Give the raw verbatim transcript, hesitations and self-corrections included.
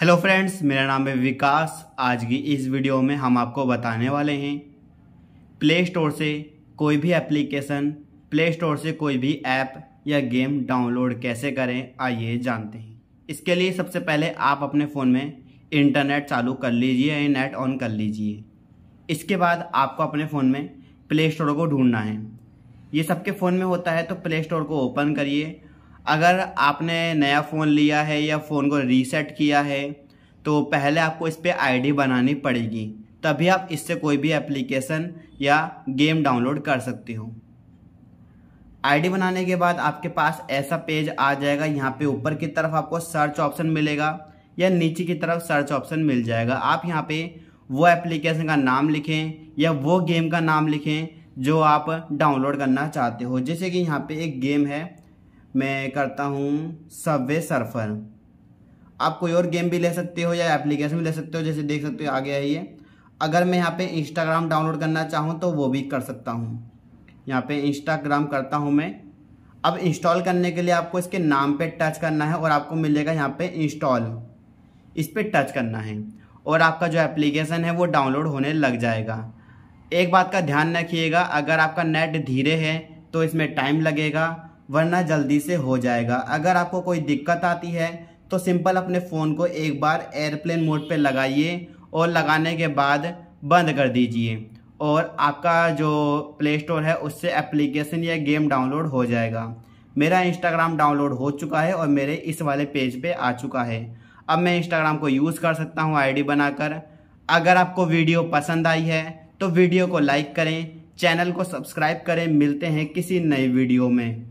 Hello friends, मेरा नाम है विकास। आज की इस वीडियो में हम आपको बताने वाले हैं प्ले स्टोर से कोई भी एप्लीकेशन, प्ले स्टोर से कोई भी ऐप या गेम डाउनलोड कैसे करें, आइए जानते हैं। इसके लिए सबसे पहले आप अपने फ़ोन में इंटरनेट चालू कर लीजिए या नेट ऑन कर लीजिए। इसके बाद आपको अपने फ़ोन में प्ले स्टोर को ढूंढना है। ये सबके फ़ोन में होता है, तो प्ले स्टोर को ओपन करिए। अगर आपने नया फ़ोन लिया है या फ़ोन को रीसेट किया है तो पहले आपको इस पर आईडी बनानी पड़ेगी, तभी आप इससे कोई भी एप्लीकेशन या गेम डाउनलोड कर सकते हो। आईडी बनाने के बाद आपके पास ऐसा पेज आ जाएगा। यहाँ पे ऊपर की तरफ आपको सर्च ऑप्शन मिलेगा या नीचे की तरफ सर्च ऑप्शन मिल जाएगा। आप यहाँ पे वो एप्लीकेशन का नाम लिखें या वो गेम का नाम लिखें जो आप डाउनलोड करना चाहते हो। जैसे कि यहाँ पे एक गेम है, मैं करता हूँ सब वे सरफर। आप कोई और गेम भी ले सकते हो या एप्लीकेशन भी ले सकते हो। जैसे देख सकते हो आगे है ये। अगर मैं यहाँ पे इंस्टाग्राम डाउनलोड करना चाहूँ तो वो भी कर सकता हूँ। यहाँ पे इंस्टाग्राम करता हूँ मैं। अब इंस्टॉल करने के लिए आपको इसके नाम पे टच करना है और आपको मिलेगा यहाँ पे इंस्टॉल, इस पर टच करना है और आपका जो एप्लीकेशन है वो डाउनलोड होने लग जाएगा। एक बात का ध्यान रखिएगा, अगर आपका नेट धीरे है तो इसमें टाइम लगेगा, वरना जल्दी से हो जाएगा। अगर आपको कोई दिक्कत आती है तो सिंपल अपने फ़ोन को एक बार एयरप्लेन मोड पे लगाइए और लगाने के बाद बंद कर दीजिए और आपका जो प्ले स्टोर है उससे एप्लीकेशन या गेम डाउनलोड हो जाएगा। मेरा इंस्टाग्राम डाउनलोड हो चुका है और मेरे इस वाले पेज पे आ चुका है। अब मैं इंस्टाग्राम को यूज़ कर सकता हूँ आई डी बनाकर। अगर आपको वीडियो पसंद आई है तो वीडियो को लाइक करें, चैनल को सब्सक्राइब करें। मिलते हैं किसी नई वीडियो में।